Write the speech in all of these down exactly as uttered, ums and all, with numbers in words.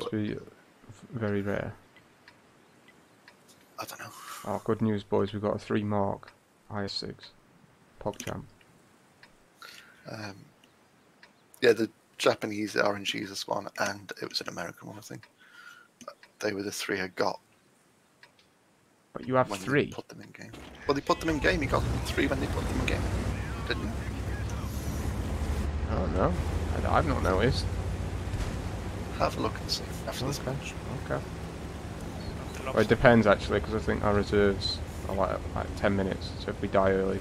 supposed to be very rare. I don't know. Oh, good news, boys. We've got a three Mark I S six. PogChamp. Um, yeah, the Japanese R N G is this one, and it was an American one, I think. They were the three I got. But you have when three? They put them in game. Well, they put them in game. You got three when they put them in game, didn't you? I don't know. I've not noticed. Have a look and see after this match. Okay. okay. Well, it depends actually, because I think our reserves are like, like ten minutes. So if we die early,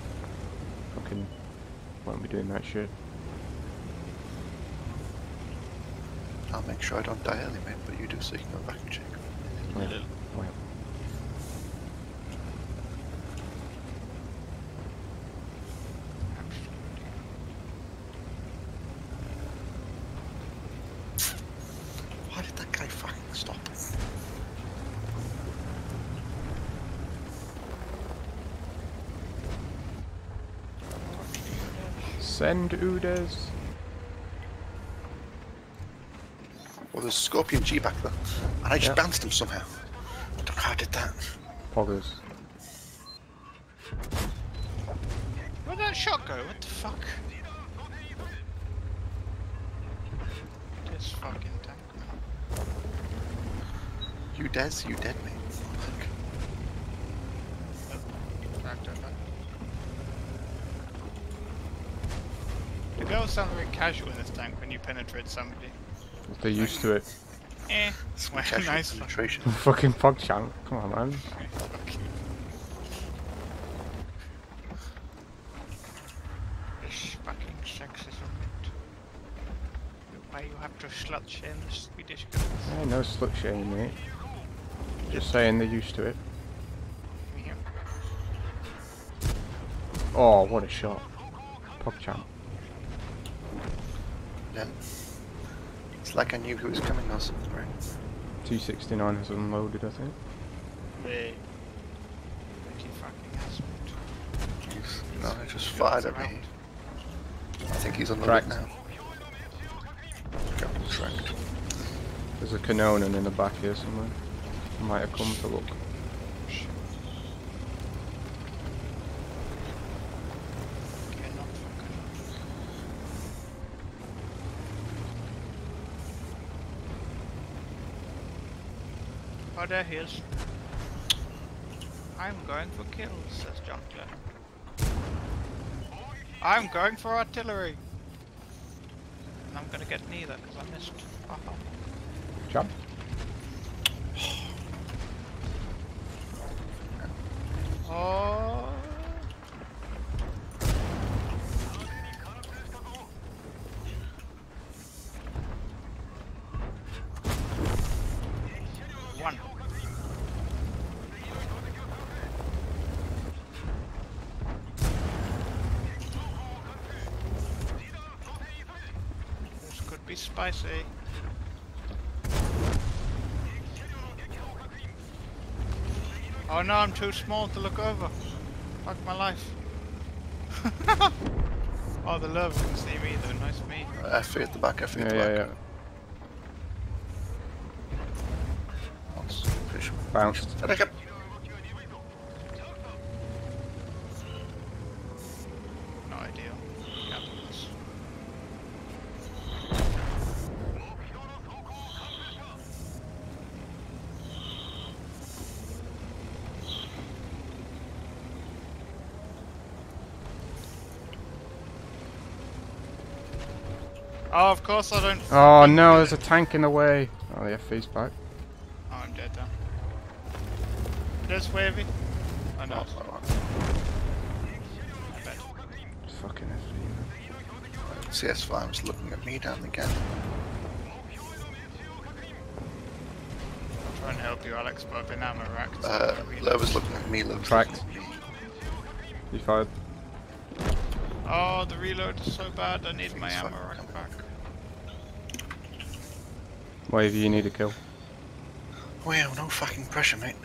fucking won't be doing that shit. I'll make sure I don't die early, mate. But you do, so you can go back and check. Yeah. Yeah. Well. Send Udes. Well, there's Scorpion G back there, and I just yep. bounced him somehow. I don't know how I did that. Poggers. Where'd that shot go? What the fuck? This fucking tank. You Udes, you dead, mate. Girls sound very casual in this tank when you penetrate somebody. They're used to it. Eh, it's nice penetration. Fucking PogChamp, come on, man. This fucking sexism. Why you have to slut shame the Swedish girls? Yeah, no slut shame, mate. Just saying they're used to it. Yeah. Oh, what a shot. PogChamp. Yeah. It's like I knew who was coming or something, right? two sixty-nine has unloaded, I think. Hey. You fucking asshole. No, I just fired at me. I think he's unloaded now. Got tracked. There's a Kanonen in the back here somewhere. I might have come to look. Oh, there he is. I'm going for kills, says Junkler. I'm going for artillery! And I'm gonna get neither, because I missed. Oh. Jump. Oh. One. Spicy. Oh no, I'm too small to look over. Fuck my life. Oh, the love can see me though, nice me. Uh, F at the back, F yeah, at the yeah, back. Yeah. Sure. Bounced. Back up. No idea. Oh, of course I don't. Oh no, there's a tank in the way. Oh, the F V's back. Oh, I'm dead now. There's wavy. I know. It's fucking F V. C S five was looking at me down the gap. I'll try and help you, Alex, but I've been ammo racked. Uh, Lova's looking at me, Lova's tracked. You fired. Oh, the reload is so bad, I need my ammo right back. Wave, you need a kill. Well, no fucking pressure, mate.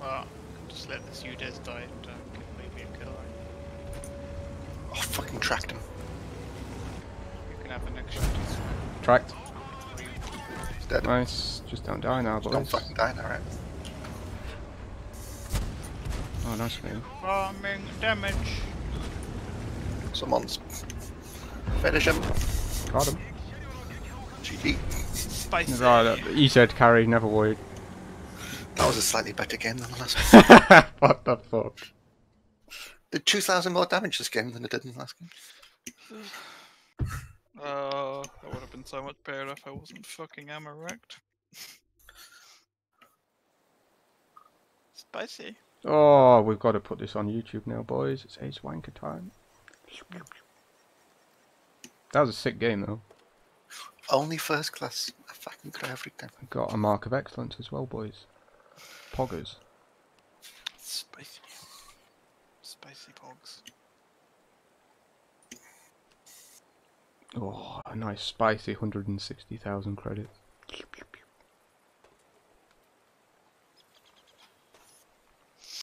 Well, just let this Udes die and uh, maybe a kill. I oh, fucking tracked him. You can have the next shot. Tracked. dead. Nice. Just don't die now, boys. Don't fucking die now, right? Oh, nice move. Farming damage. Someone's. Finish him. Got him. G G. Right, E Z carry, never worried. That was a slightly better game than the last one. What the fuck? Did two thousand more damage this game than it did in the last game. Oh, uh, that would have been so much better if I wasn't fucking ammo wrecked. Spicy. Oh, we've got to put this on YouTube now, boys. It's Ace Wanker time. That was a sick game, though. Only first class. I fucking got everything. Got a mark of excellence as well, boys. Poggers. Spicy. Spicy pogs. Oh, a nice spicy one hundred sixty thousand credits.